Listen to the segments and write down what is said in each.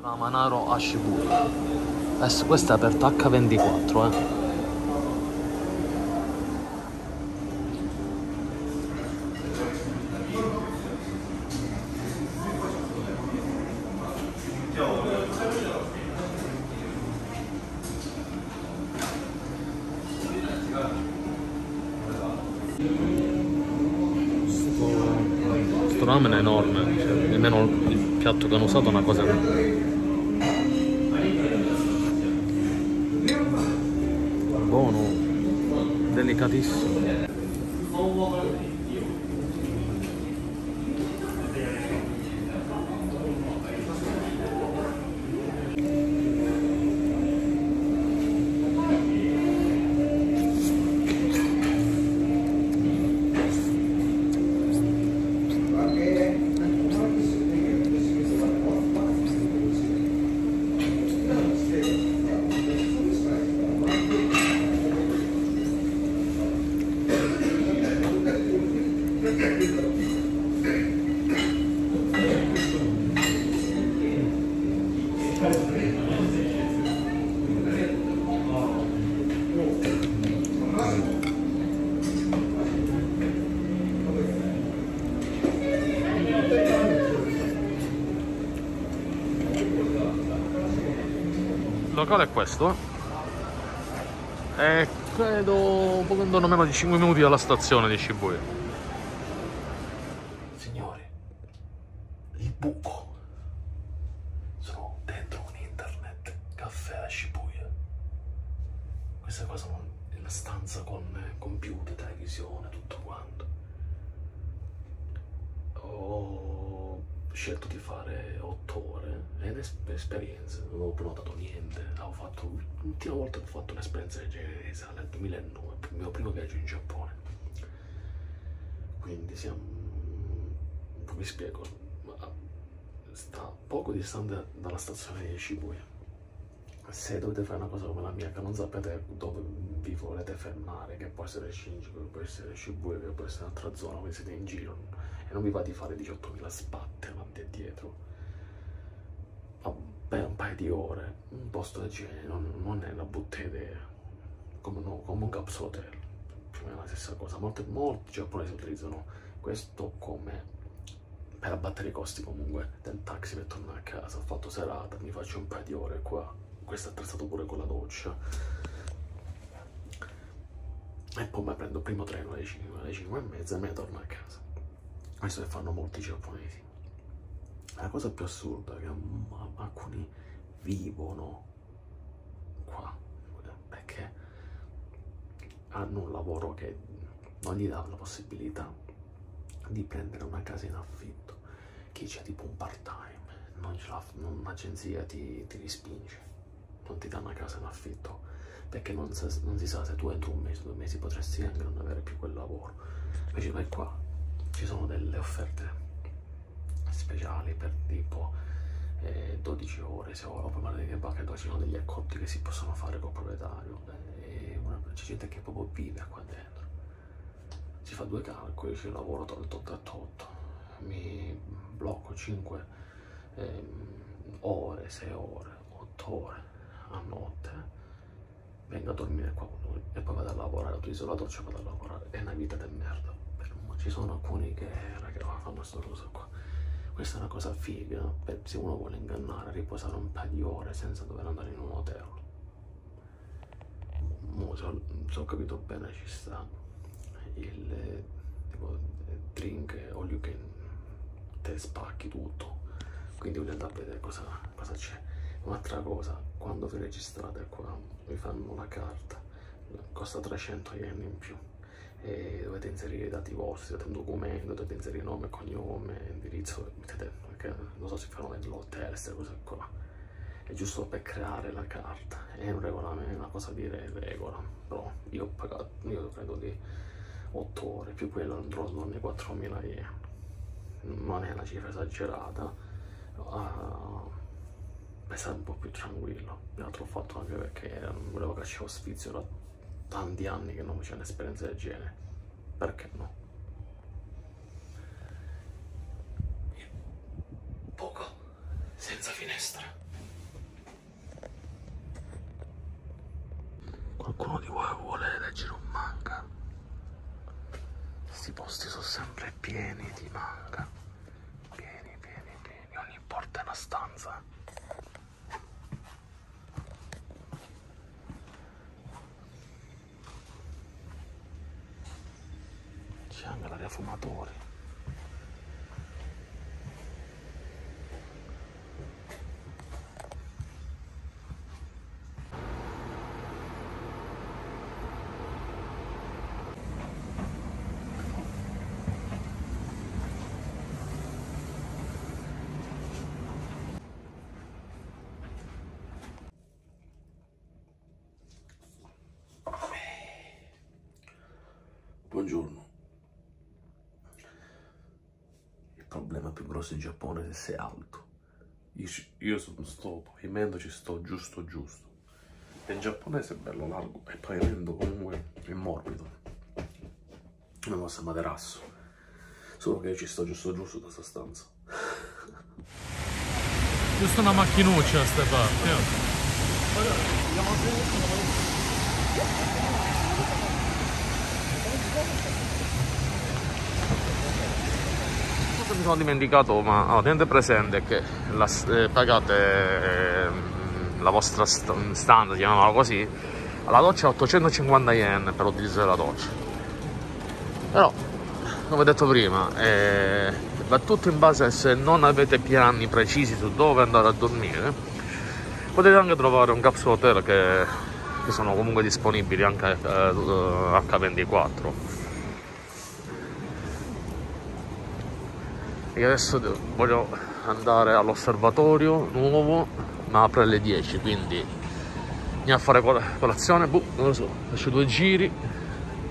Ramanaro a Shibuya. Adesso questo è aperto H24, Questo ramen è enorme, cioè, nemmeno il piatto che hanno usato è una cosa buono, delicatissimo. Il locale è questo e credo poco meno di 5 minuti dalla stazione di Shibuya. Signore, il buco. Sono dentro un internet caffè a Shibuya. Questa qua è la stanza con computer, televisione, tutto quanto. Ho scelto di fare 8 ore. Ed esperienze, non avevo prenotato niente, l'ultima volta che ho fatto un'esperienza del genere risale al 2009, il mio primo viaggio in Giappone. Quindi siamo, vi spiego, sta poco distante dalla stazione di Shibuya. Se dovete fare una cosa come la mia, che non sapete dove vi volete fermare, che può essere Shinjuku, che può essere Shibuya, che può essere un'altra zona, voi siete in giro e non vi va di fare 18.000 spatte avanti e dietro. Beh, un paio di ore, un posto del genere non è la brutta idea, come un capsule hotel, più o meno la stessa cosa. Molti giapponesi utilizzano questo come per abbattere i costi comunque del taxi per tornare a casa. Ho fatto serata, mi faccio un paio di ore qua, questo è attrezzato pure con la doccia, e poi mi prendo il primo treno alle 5, alle 5 e mezza e me ne torno a casa. Questo che fanno molti giapponesi. La cosa più assurda è che alcuni vivono qua perché hanno un lavoro che non gli dà la possibilità di prendere una casa in affitto. Chi c'è tipo un part time, un'agenzia ti rispinge, non ti dà una casa in affitto perché non si sa se tu entro un mese, 2 mesi potresti anche non avere più quel lavoro. Invece vai qua, ci sono delle offerte speciali per tipo 12 ore, se ho la di banca, dove ci sono degli accordi che si possono fare col proprietario, c'è gente che proprio vive qua dentro, si fa 2 calcoli, io lavoro 8 a 8, mi blocco 5 ore, 6 ore, 8 ore a notte, vengo a dormire qua con lui e poi vado a lavorare, utilizzo la doccia e vado a lavorare, è una vita del merda. Ci sono alcuni che fanno questa cosa qua. Questa è una cosa figa, beh, se uno vuole ingannare, riposare un paio di ore senza dover andare in un hotel. Se ho capito bene ci sta il tipo drink, all you can, te spacchi tutto. Quindi voglio andare a vedere cosa c'è. Un'altra cosa, quando vi registrate qua, vi fanno la carta, costa 300 yen in più. E dovete inserire i dati vostri, date un documento, dovete inserire nome, cognome, indirizzo, mettete, perché non so se fanno nell'hotel, queste cose qua. È giusto per creare la carta, è un regolamento, è una cosa di regola, però io ho pagato, io credo di 8 ore, più quello andrò non è 4.000 yen, non è una cifra esagerata, per stare un po' più tranquillo. L'altro ho fatto anche perché non volevo che c'era sfizio, era tanti anni che non c'è un'esperienza del genere, perché no? Il buco senza finestra. qualcuno di voi vuole leggere un manga, questi posti sono sempre pieni di manga, pieni, ogni porta è una stanza. C'è anche l'aria fumatori. Buongiorno. Il problema più grosso in Giappone è se sei alto. Io su sto pavimento ci sto giusto. E in giapponese è bello largo e il pavimento comunque è morbido. Una cosa materasso. Solo che io ci sto giusto da questa stanza. Giusto una macchinuccia a ste parti. Andiamo a mi sono dimenticato, ma tenete presente che pagate la vostra stanza, chiamiamola così, alla doccia 850 yen per l'utilizzo della doccia. Però come ho detto prima va tutto in base a se non avete piani precisi su dove andare a dormire. Potete anche trovare un capsule hotel che sono comunque disponibili anche H24. Io adesso voglio andare all'osservatorio nuovo, ma apre alle 10, quindi andiamo a fare colazione, non lo so, faccio due giri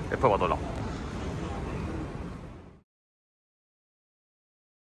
e poi vado là.